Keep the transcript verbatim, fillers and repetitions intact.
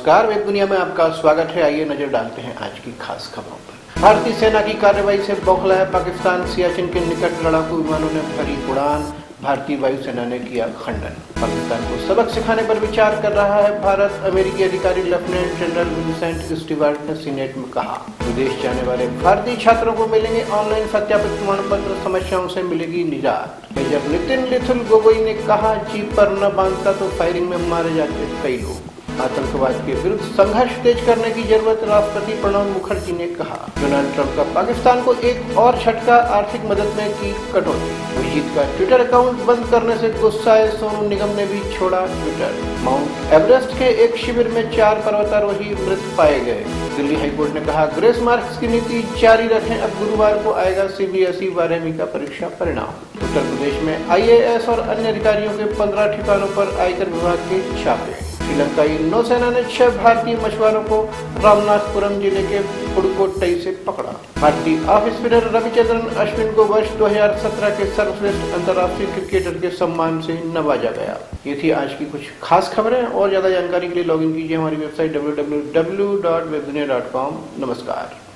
नमस्कार, वेद दुनिया में आपका स्वागत है। आइए नजर डालते हैं आज की खास खबरों पर। भारतीय सेना की कार्रवाई से बौखलाया पाकिस्तान, सियाचिन के निकट लड़ाकू विमानों ने भरी उड़ान, भारतीय वायुसेना ने किया खंडन। पाकिस्तान को सबक सिखाने पर विचार कर रहा है भारत, अमेरिकी अधिकारी लेफ्टिनेंट जनरल विंसेंट स्टीवर्ट ने सीनेट में कहा। विदेश जाने वाले भारतीय छात्रों को मिलेंगे ऑनलाइन सत्यापित प्रमाण पत्र, समस्याओं से मिलेगी निजात। मेजर नितिन लिथुल गोगोई ने कहा, जीप पर न बांधता तो फायरिंग में मारे जाते कई लोग। आतंकवाद के विरुद्ध संघर्ष तेज करने की जरूरत, राष्ट्रपति प्रणब मुखर्जी ने कहा। डोनाल्ड ट्रंप का पाकिस्तान को एक और झटका, आर्थिक मदद में की कटौती। अभिजीत का ट्विटर अकाउंट बंद करने से गुस्साए सोनू निगम ने भी छोड़ा ट्विटर। माउंट एवरेस्ट के एक शिविर में चार पर्वतारोही मृत पाए गए। दिल्ली हाईकोर्ट ने कहा, ग्रेस मार्क्स की नीति जारी रखें, अब गुरुवार को आएगा सीबीएसई बारहवीं का परीक्षा परिणाम। उत्तर प्रदेश में आईएएस और अन्य अधिकारियों के पंद्रह ठिकानों पर आयकर विभाग के छापे। श्रीलंकाई नौसेना ने छह भारतीय मछुआरों को रामनाथपुरम जिले के पुडुकोट्टई से पकड़ा। भारतीय ऑफ स्पिनर रविचंद्रन अश्विन को वर्ष दो हज़ार सत्रह के सर्वश्रेष्ठ अंतर्राष्ट्रीय क्रिकेटर के सम्मान से नवाजा गया। ये थी आज की कुछ खास खबरें। और ज्यादा जानकारी के लिए लॉगिन कीजिए हमारी website W W W dot Webdunia dot com. नमस्कार।